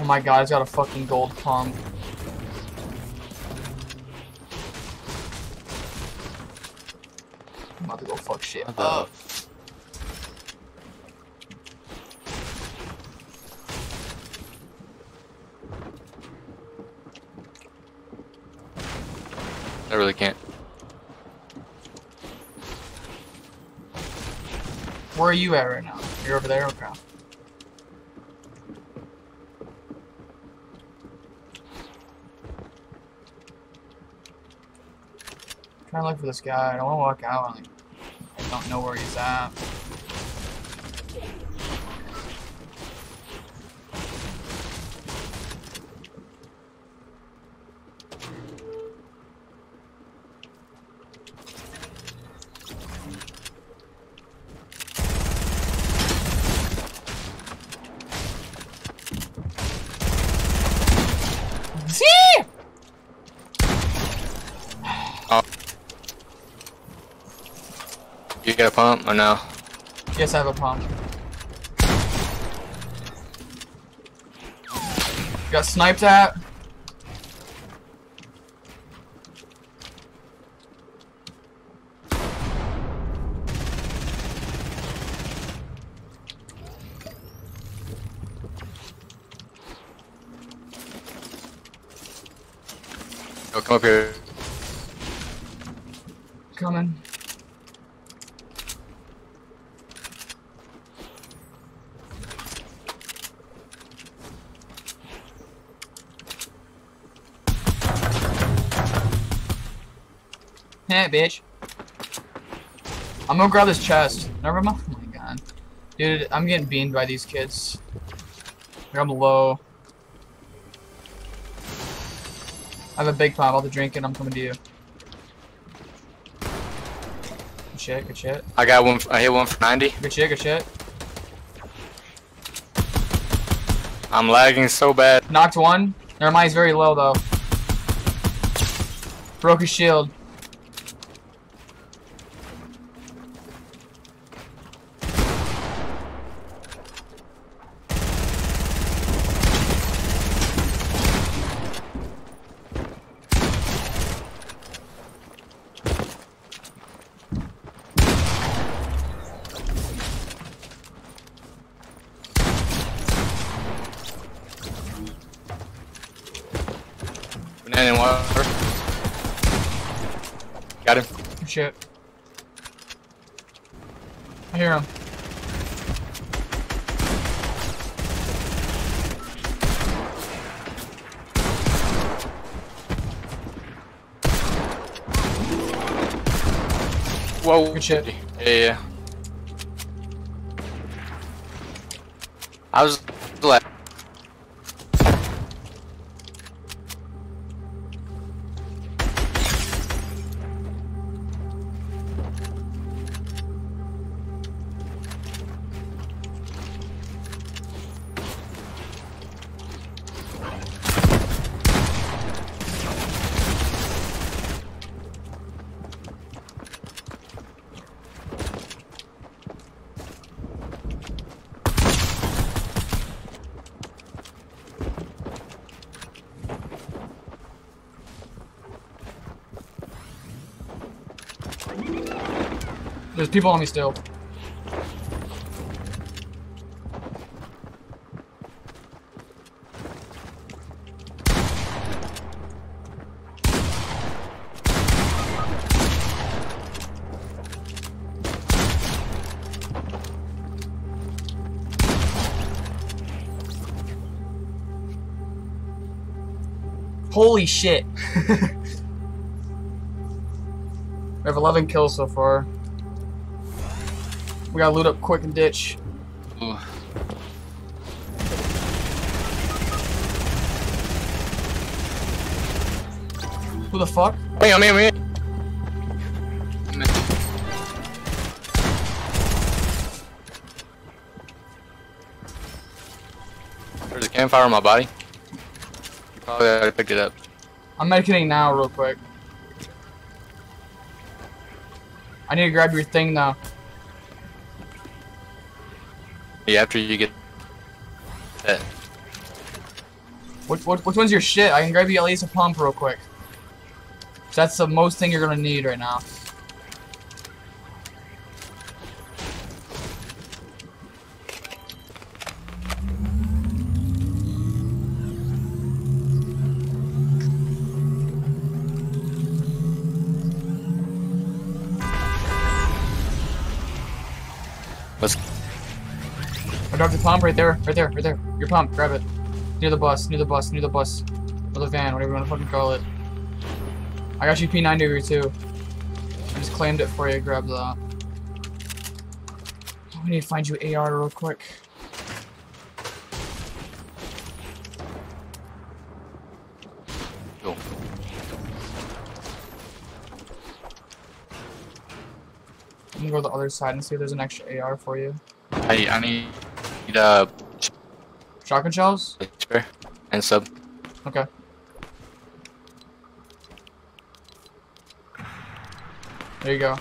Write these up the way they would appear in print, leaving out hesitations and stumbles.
Oh my god, he's got a fucking gold pump. I'm about to go fuck shit up. I really can't. Where are you at right now? You're over there, okay. Trying to look for this guy. I don't want to walk out on him. I don't know where he's at. You got a pump or no? Yes, I have a pump. Got sniped at. Oh, come up here. Coming. Hey, bitch. I'm gonna grab this chest. Never mind. Oh my god. Dude, I'm getting beamed by these kids. I'm low. I have a big pop. I'll be drinking. I'm coming to you. Good shit, good shit. I got one. I hit one for 90. Good shit, good shit. I'm lagging so bad. Knocked one. Never mind, he's very low though. Broke his shield. And water. Got him. Shit. I hear him. Whoa. Good shit. Yeah. I was glad. There's people on me still. Holy shit. We have 11 kills so far. We gotta loot up quick and ditch. Ooh. Who the fuck? Wait, I'm here. There's a campfire on my body. You probably already picked it up. I'm medicating now, real quick. I need to grab your thing now. After you get that. Which one's your shit? I can grab you at least a pump real quick. So that's the most thing you're gonna need right now. I dropped your pump right there. Your pump, grab it. Near the bus. Or the van, whatever you want to fucking call it. I got you P90 over too. I just claimed it for you, grab that. We need to find you AR real quick. Cool. I'm gonna go to the other side and see if there's an extra AR for you. Hey, I need shotgun shells? Sure. And sub. Okay. There you go.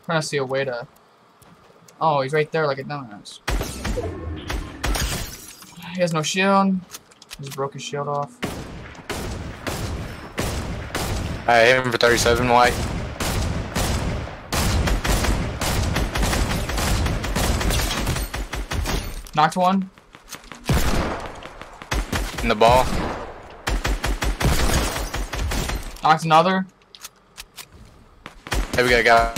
I'm trying to see a way to... Oh, he's right there like a dumbass. He has no shield. Just broke his shield off. I hit him for 37 white. Knocked one. In the ball. Knocked another. Hey, we got a guy.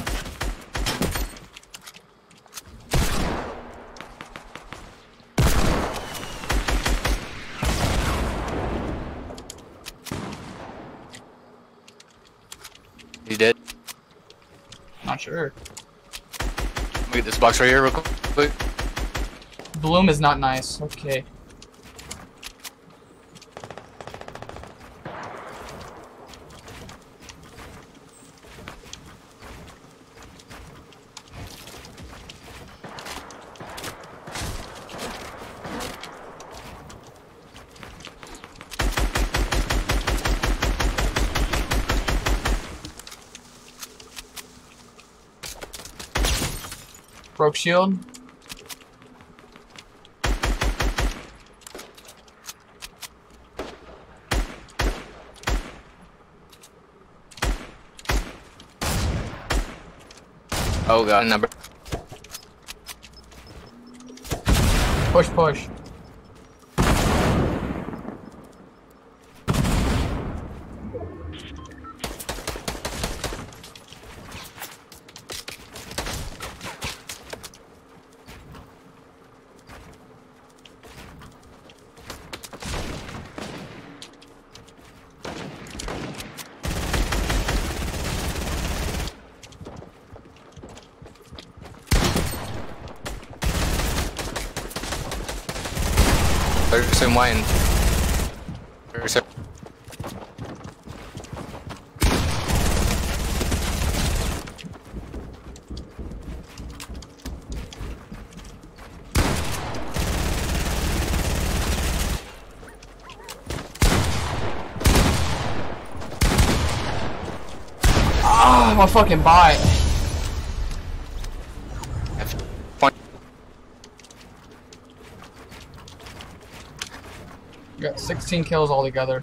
Not sure. Look at this box right here, real quick. Bloom is not nice. Okay. Broke shield. Oh god, number. Push. Same way and oh, my fucking bot. Got 16 kills all together.